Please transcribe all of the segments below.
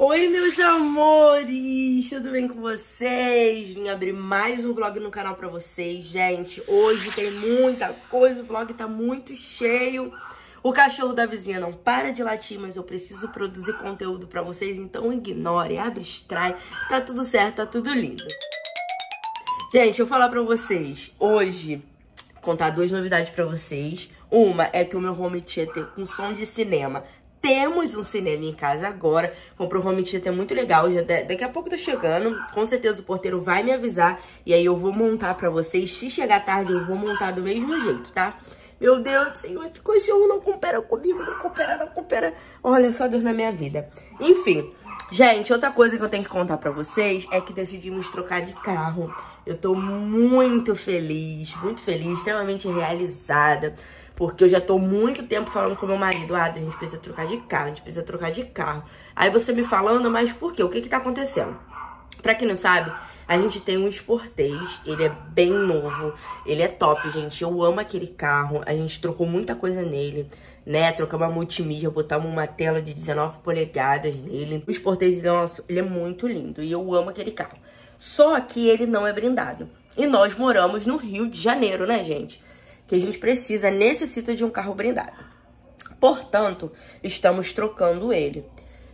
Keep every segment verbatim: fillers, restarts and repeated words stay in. Oi, meus amores, tudo bem com vocês? Vim abrir mais um vlog no canal pra vocês, gente. Hoje tem muita coisa, o vlog tá muito cheio. O cachorro da vizinha não para de latir, mas eu preciso produzir conteúdo pra vocês, então ignore, abre, extrai. Tá tudo certo, tá tudo lindo. Gente, eu vou falar pra vocês, hoje, contar duas novidades pra vocês. Uma é que o meu home theater com som de cinema... Temos um cinema em casa agora. Comprei um home theater muito legal. Já da, daqui a pouco tá chegando. Com certeza o porteiro vai me avisar. E aí eu vou montar pra vocês. Se chegar tarde, eu vou montar do mesmo jeito, tá? Meu Deus do Senhor, esse cachorro não coopera comigo. Não coopera, não coopera. Olha só Deus na minha vida. Enfim. Gente, outra coisa que eu tenho que contar pra vocês é que decidimos trocar de carro. Eu tô muito feliz. Muito feliz. Extremamente realizada. Porque eu já tô muito tempo falando com meu marido, ah, a gente precisa trocar de carro, a gente precisa trocar de carro. Aí você me falando, mas por quê? O que que tá acontecendo? Pra quem não sabe, a gente tem um Sportage, ele é bem novo, ele é top, gente. Eu amo aquele carro, a gente trocou muita coisa nele, né? Trocamos a multimídia, botamos uma tela de dezenove polegadas nele. O Sportage, nossa, ele é muito lindo e eu amo aquele carro. Só que ele não é blindado. E nós moramos no Rio de Janeiro, né, gente? Que a gente precisa, necessita de um carro blindado. Portanto, estamos trocando ele.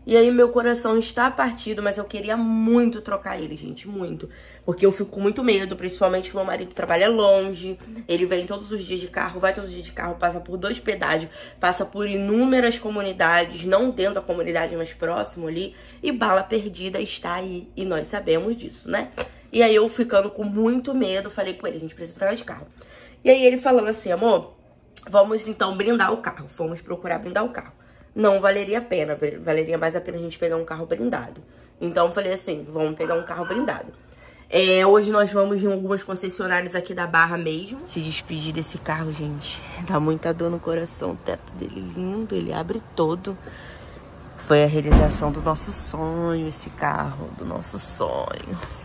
E aí, meu coração está partido, mas eu queria muito trocar ele, gente, muito. Porque eu fico com muito medo, principalmente que meu marido trabalha longe. Ele vem todos os dias de carro, vai todos os dias de carro, passa por dois pedágios, passa por inúmeras comunidades, não dentro da comunidade, mas próximo ali. E bala perdida está aí, e nós sabemos disso, né? E aí, eu ficando com muito medo, falei com ele, a gente precisa trocar de carro. E aí ele falando assim, amor, vamos então blindar o carro. Fomos procurar blindar o carro. Não valeria a pena, valeria mais a pena a gente pegar um carro blindado. Então eu falei assim, vamos pegar um carro blindado. É, hoje nós vamos em algumas concessionárias aqui da Barra mesmo. Se despedir desse carro, gente, dá muita dor no coração. O teto dele lindo, ele abre todo. Foi a realização do nosso sonho, esse carro, do nosso sonho.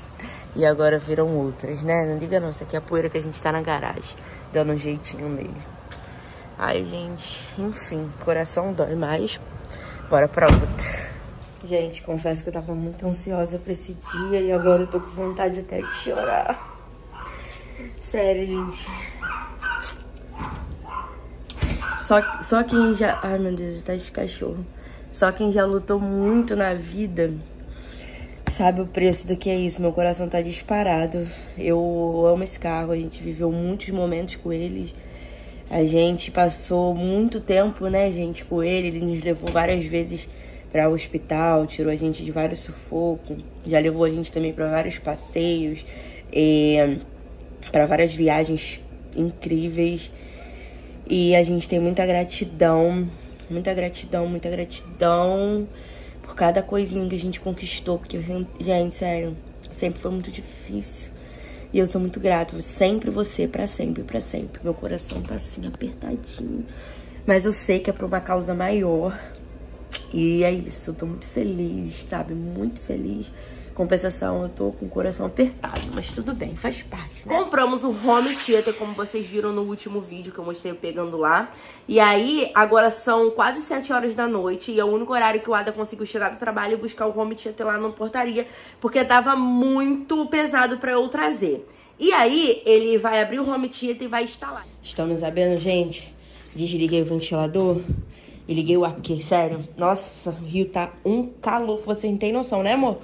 E agora viram outras, né? Não liga não, isso aqui é a poeira que a gente tá na garagem. Dando um jeitinho nele. Ai, gente, enfim, coração dói mais. Bora pra outra. Gente, confesso que eu tava muito ansiosa pra esse dia. E agora eu tô com vontade até de chorar. Sério, gente. Só, só quem já... Ai, meu Deus, tá esse cachorro. Só quem já lutou muito na vida... Sabe o preço do que é isso, meu coração tá disparado. Eu amo esse carro, a gente viveu muitos momentos com ele. A gente passou muito tempo, né, gente, com ele. Ele nos levou várias vezes pra hospital, tirou a gente de vários sufocos. Já levou a gente também pra vários passeios, é, pra várias viagens incríveis. E a gente tem muita gratidão, muita gratidão, muita gratidão... Por cada coisinha que a gente conquistou. Porque, gente, sério, sempre foi muito difícil. E eu sou muito grata. Sempre você, pra sempre, pra sempre. Meu coração tá assim, apertadinho. Mas eu sei que é pra uma causa maior. E é isso, eu tô muito feliz, sabe? Muito feliz. Compensação, eu tô com o coração apertado. Mas tudo bem, faz parte, né? Compramos o home theater, como vocês viram no último vídeo que eu mostrei pegando lá. E aí, agora são quase sete horas da noite. E é o único horário que o Ada conseguiu chegar do trabalho e buscar o home theater lá na portaria. Porque tava muito pesado pra eu trazer. E aí, ele vai abrir o home theater e vai instalar. Estamos sabendo, gente. Desliguei o ventilador e liguei o ar. Porque, sério, nossa, o Rio tá um calor. Vocês não tem noção, né, amor?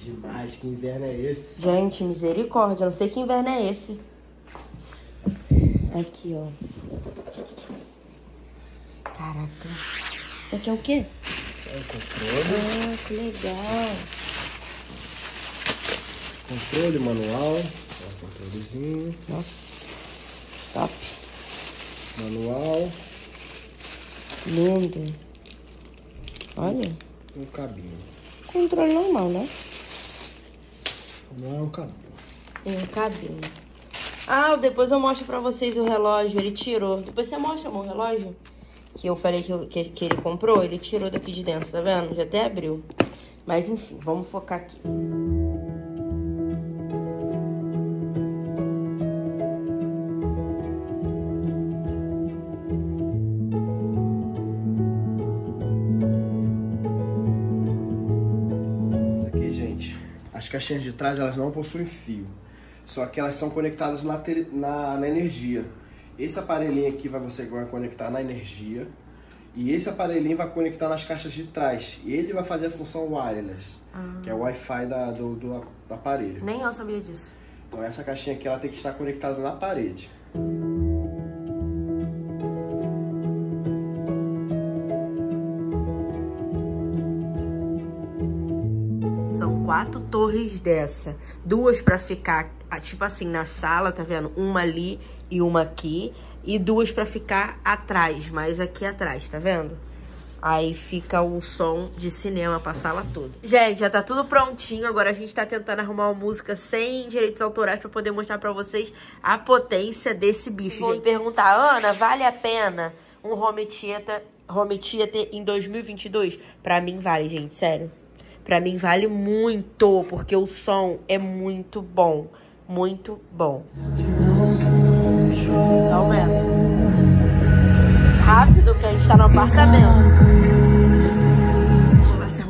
Demais, que inverno é esse? Gente, misericórdia, eu não sei que inverno é esse. Aqui, ó. Caraca. Isso aqui é o quê? É o controle. Ah, que legal. Controle manual. Ó, controlezinho. Nossa. Top. Manual. Lindo. Olha. Um cabinho. Controle normal, né? Não é um cabinho. Um cabinho. Ah, depois eu mostro pra vocês o relógio. Ele tirou. Depois você mostra, amor, o relógio. Que eu falei que, eu, que, que ele comprou. Ele tirou daqui de dentro, tá vendo? Já até abriu. Mas enfim, vamos focar aqui. As caixinhas de trás, elas não possuem fio, só que elas são conectadas na, na, na energia. Esse aparelhinho aqui vai, você vai conectar na energia, e esse aparelhinho vai conectar nas caixas de trás. E ele vai fazer a função wireless, ah. que é o Wi-Fi da, do, do, do aparelho. Nem eu sabia disso. Então essa caixinha aqui, ela tem que estar conectada na parede. São quatro torres dessa, duas para ficar tipo assim na sala, tá vendo? Uma ali e uma aqui, e duas para ficar atrás, mais aqui atrás, tá vendo? Aí fica o som de cinema pra sala toda. Gente, já tá tudo prontinho. Agora a gente tá tentando arrumar uma música sem direitos autorais pra poder mostrar pra vocês a potência desse bicho. Vou gente. perguntar, Ana, vale a pena um home theater, home theater em dois mil e vinte e dois? Pra mim vale, gente, sério. Pra mim vale muito, porque o som é muito bom. Muito bom. Aumenta. Rápido que a gente tá no apartamento.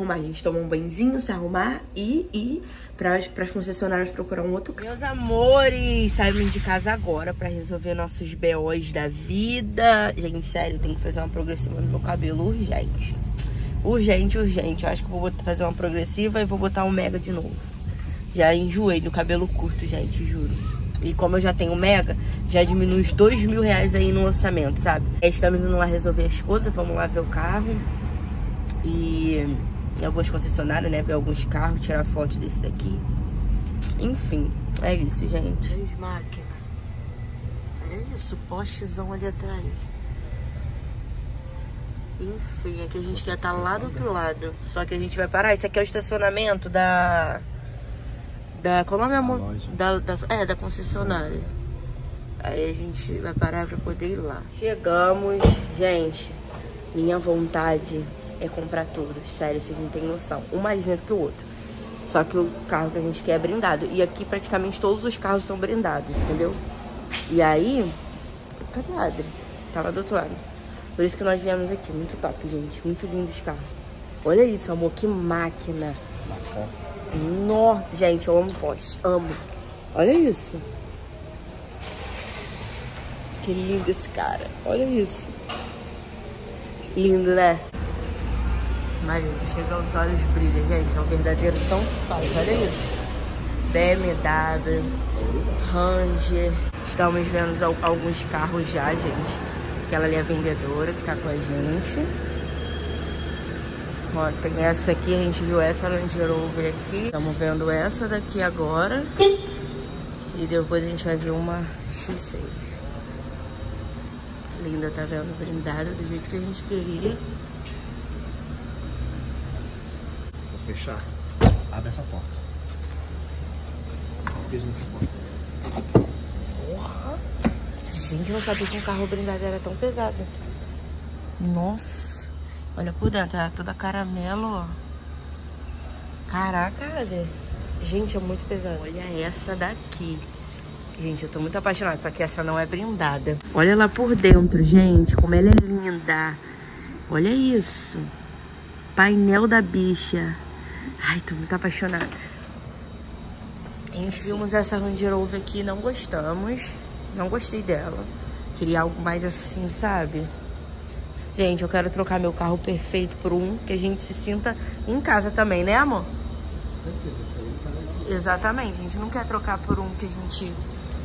A gente tomar um banhozinho, se arrumar e ir para as concessionárias procurar um outro carro. Meus amores, saímos de casa agora para resolver nossos B Os da vida. Gente, sério, tem que fazer uma progressiva no meu cabelo, urgente. Urgente, urgente. Eu acho que eu vou fazer uma progressiva e vou botar um mega de novo. Já enjoei do cabelo curto, gente, juro. E como eu já tenho mega, já diminui uns dois mil reais aí no orçamento, sabe? Estamos indo lá resolver as coisas, vamos lá ver o carro. E em algumas concessionárias, né? Ver alguns carros, tirar foto desse daqui. Enfim, é isso, gente. Três máquinas. É isso, postezão ali atrás. Enfim, é que a gente quer estar lá do outro lado. Só que a gente vai parar. Esse aqui é o estacionamento da... Da... Qual é o nome, amor? Da, da, é, da concessionária. Aí a gente vai parar pra poder ir lá. Chegamos. Gente, minha vontade é comprar tudo. Sério, vocês não têm noção. Um mais lindo que o outro. Só que o carro que a gente quer é brindado. E aqui praticamente todos os carros são brindados, entendeu? E aí... Cadê a Ada? Tá lá do outro lado. Por isso que nós viemos aqui. Muito top, gente. Muito lindo esse carro. Olha isso, amor. Que máquina. Bacana. Nossa, gente, eu amo Porsche. Amo. Olha isso. Que lindo esse cara. Olha isso. Lindo, né? Mas, gente, chega aos olhos brilha, gente. É um verdadeiro tanto faz. Olha isso. B M W, Ranger. Estamos vendo alguns carros já, gente. Aquela ali é a vendedora que tá com a gente. Ó, tem essa aqui, a gente viu essa Land Rover aqui. Estamos vendo essa daqui agora. E depois a gente vai ver uma X seis. Linda, tá vendo? Brindada do jeito que a gente queria. Fechar. Abre essa porta. Beijo nessa porta. Porra! Gente, eu não sabia que um carro blindado era tão pesado. Nossa! Olha por dentro, é toda caramelo, ó. Caraca, cadê? Gente, é muito pesado. Olha essa daqui. Gente, eu tô muito apaixonada, só que essa não é blindada. Olha lá por dentro, gente, como ela é linda. Olha isso. Painel da bicha. Ai, tô muito apaixonada. Enfim, vimos essa Land Rover aqui, não gostamos. Não gostei dela. Queria algo mais assim, sabe? Gente, eu quero trocar meu carro perfeito por um que a gente se sinta em casa também, né, amor? Exatamente. A gente não quer trocar por um que a gente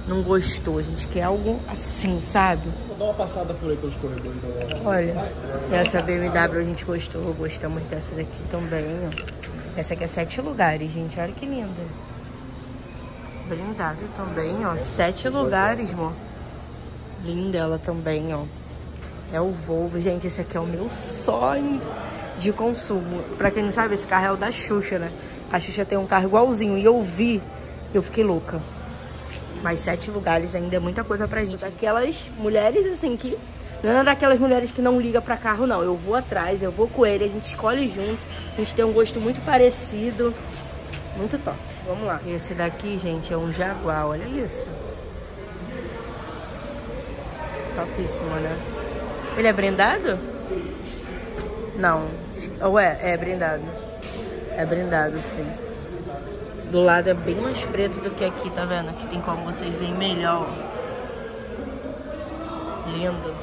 não gostou. A gente quer algo assim, sabe? Vou dar uma passada por aí pelos corredores. Olha, essa B M W a gente gostou. Gostamos dessa daqui também, ó. Essa aqui é sete lugares, gente. Olha que linda. Blindada também, ó. Sete lugares, amor. Linda ela também, ó. É o Volvo. Gente, esse aqui é o meu sonho de consumo. Pra quem não sabe, esse carro é o da Xuxa, né? A Xuxa tem um carro igualzinho. E eu vi, eu fiquei louca. Mas sete lugares ainda é muita coisa pra gente. Daquelas mulheres, assim, que... Não é daquelas mulheres que não ligam pra carro, não. Eu vou atrás, eu vou com ele, a gente escolhe junto. A gente tem um gosto muito parecido. Muito top. Vamos lá. Esse daqui, gente, é um Jaguar. Olha isso. Topíssimo, né? Ele é brindado? Não. Ou é? É brindado. É brindado, sim. Do lado é bem mais preto do que aqui, tá vendo? Aqui tem como vocês verem melhor. Lindo.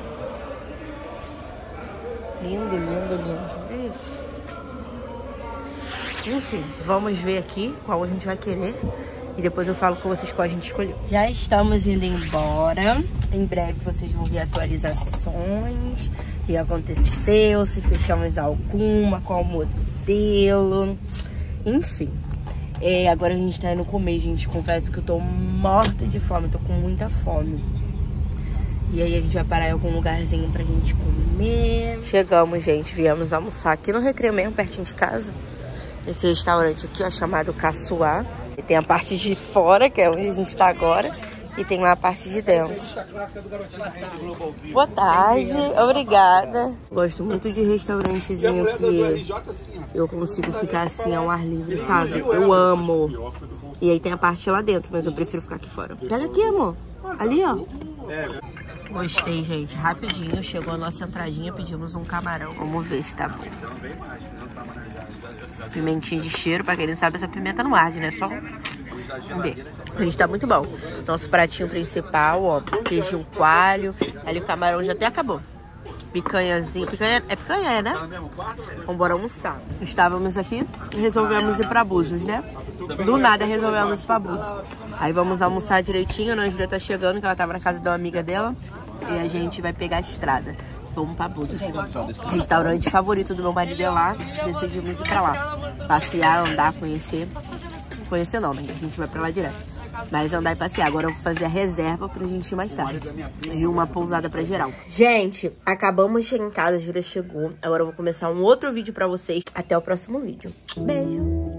Lindo, lindo, lindo. Isso. Enfim, vamos ver aqui qual a gente vai querer. E depois eu falo com vocês qual a gente escolheu. Já estamos indo embora. Em breve vocês vão ver atualizações. O que aconteceu, se fechamos alguma, qual modelo. Enfim. É, agora a gente tá indo comer, gente. Confesso que eu tô morta de fome. Tô com muita fome. E aí a gente vai parar em algum lugarzinho pra gente comer. Chegamos, gente. Viemos almoçar aqui no Recreio mesmo, pertinho de casa. Esse restaurante aqui, ó, chamado Casuar. E tem a parte de fora, que é onde a gente tá agora, e tem lá a parte de dentro. Boa tarde, obrigada. Gosto muito de restaurantezinho que eu consigo ficar assim ao ar livre, sabe? Eu amo. E aí tem a parte lá dentro, mas eu prefiro ficar aqui fora. Pega aqui, amor. Ali, ó. Gostei, gente. Rapidinho, chegou a nossa entradinha, pedimos um camarão. Vamos ver se tá bom. Pimentinho de cheiro, pra quem não sabe, essa pimenta não arde, né? Só um ver. Gente, tá muito bom. Nosso pratinho principal, ó, queijo coalho. Ali o camarão já até acabou. Picanhazinha. Picanha, é picanha, né? Vambora almoçar. Estávamos aqui e resolvemos ir pra Búzios, né? Do nada resolvemos ir pra Búzios. Aí vamos almoçar direitinho. A Angela tá chegando, que ela tava na casa de uma amiga dela. E a gente vai pegar a estrada. Vamos pra Búzios. Restaurante favorito do meu marido é lá. Decidimos ir pra lá. Passear, andar, conhecer. Conhecer não, né? A gente vai pra lá direto. Mas andar e passear. Agora eu vou fazer a reserva pra gente ir mais tarde. E uma pousada pra geral. Gente, acabamos de chegar em casa. A Júlia chegou. Agora eu vou começar um outro vídeo pra vocês. Até o próximo vídeo. Beijo!